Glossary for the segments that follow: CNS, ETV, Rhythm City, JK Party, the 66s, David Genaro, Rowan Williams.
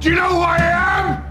Do you know who I am?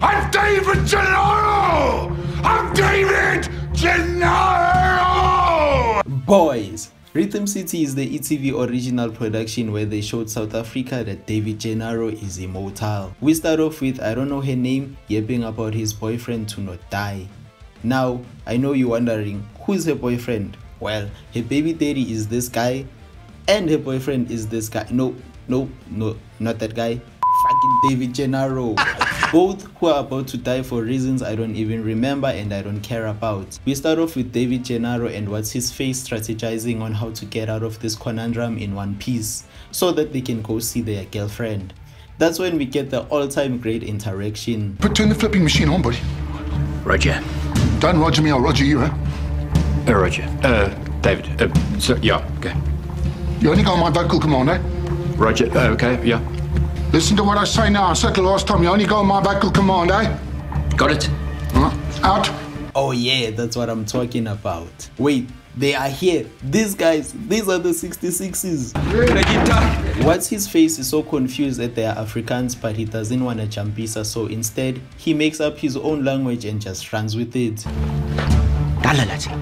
I'm David Genaro! I'm David Genaro! Boys, Rhythm City is the ETV original production where they showed South Africa that David Genaro is immortal. We start off with I don't know her name yapping about his boyfriend to not die. Now, I know you're wondering, who's her boyfriend? Well, her baby daddy is this guy and her boyfriend is this guy. No, not that guy. Fucking David Genaro. Both who are about to die for reasons I don't even remember and I don't care about. We start off with David Genaro and what's his face strategizing on how to get out of this conundrum in one piece so that they can go see their girlfriend. That's when we get the all-time great interaction. Turn the flipping machine on, buddy. Roger. Don't Roger me, I'll Roger you, huh? Roger. David. Sir, yeah, okay. You only got my vocal command, eh? Roger, okay, yeah. Listen to what I say now. I said the last time, you only go on my vocal command, eh? Got it. Out. Oh yeah, that's what I'm talking about. Wait, they are here. These guys, these are the 66s. Yeah. What's his face is so confused that they are Africans, but he doesn't want to jambisa, so instead, he makes up his own language and just runs with it. Dala lati.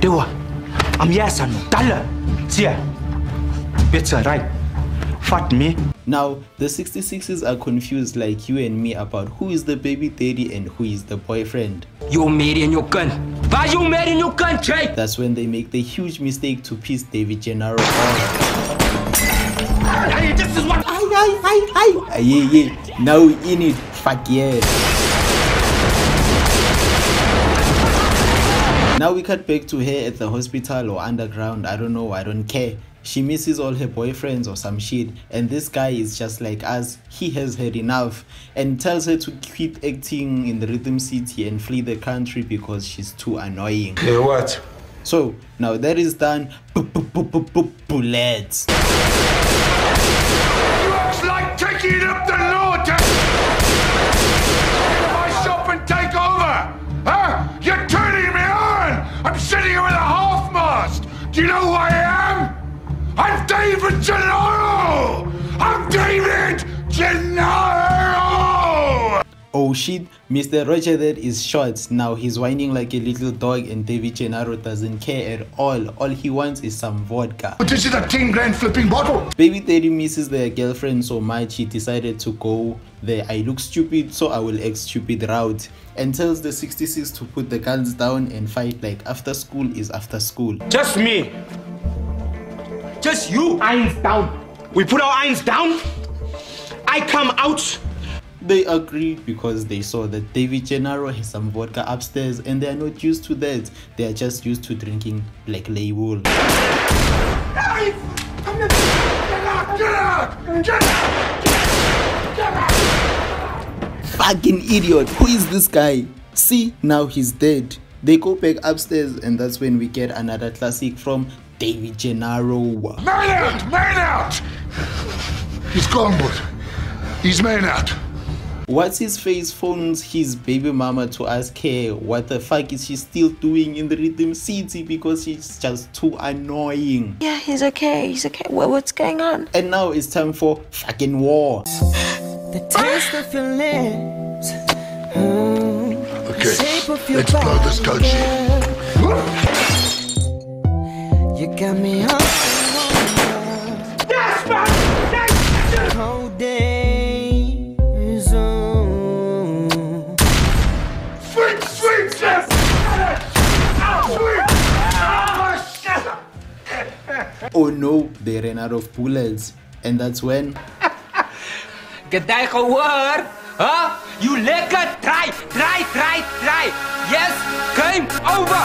Dewa. I'm yes, I know. Dala. Tia. It's right. Fat me. Now, the 66s are confused like you and me about who is the baby daddy and who is the boyfriend. You're marrying your gun. Why you marrying your country? That's when they make the huge mistake to piss David Genaro off. This is what I. Yeah. Now we in it. Fuck yeah. Now we cut back to her at the hospital or underground. I don't know. I don't care. She misses all her boyfriends or some shit, and this guy is just like us. He has had enough and tells her to quit acting in the Rhythm City and flee the country because she's too annoying. Hey, what? So now that is done. Bullets. You act like taking up the law. Get in my shop and take over. Huh? You're turning me on. I'm sitting here with a half mast. Do you know who I am? I'm David Genaro! I'm David Genaro! Oh shit, Mr. Roger that is shot. Now he's whining like a little dog and David Genaro doesn't care at all. All he wants is some vodka. But this is a 10 grand flipping bottle! Baby Daddy misses their girlfriend so much he decided to go the I look stupid so I will act stupid route and tells the 66 to put the guns down and fight like after school is after school. Just me! Just you. Irons down. We put our irons down. I come out. They agree because they saw that David Genaro has some vodka upstairs and they are not used to that. They are just used to drinking Black Label. Guys, come here. Get out. Fucking idiot. Who is this guy? See, now he's dead. They go back upstairs and that's when we get another classic from David Genaro. Man out! He's gone, but he's man out. What's his face phones his baby mama to ask her what the fuck is she still doing in the Rhythm City because she's just too annoying. Yeah, he's okay. What's going on? And now it's time for fucking war. The taste of your lips. Okay, let's blow this country. You got me up. Yes, man! Yes! Whole day is on. Sweet, yes! Oh no, they ran out of bullets. And that's when... Gedai geword, huh? You lekker try. Yes, game over.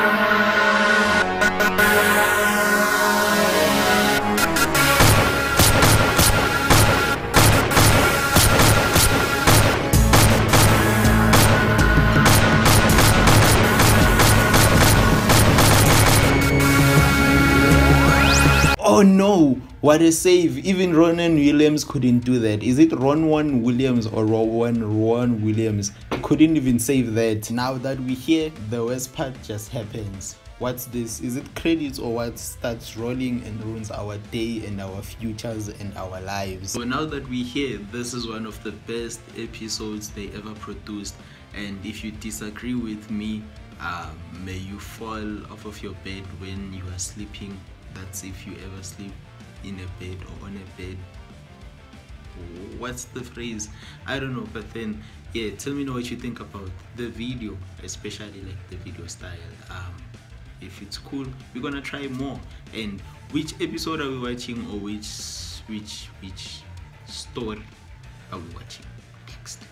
Oh no, what a save. Even Rowan Williams couldn't do that. Is it Rowan Williams or Rowan Williams? Couldn't even save that. Now that we're here, the worst part just happens. what's this? Is it credits or what starts rolling and ruins our day and our futures and our lives? So now that we're here, this is one of the best episodes they ever produced, and if you disagree with me, may you fall off of your bed when you are sleeping. That's if you ever sleep in a bed or on a bed. What's the phrase? I don't know, but then yeah, tell me what you think about the video, especially like the video style. If it's cool, we're gonna try more. And which episode are we watching, or which story are we watching next?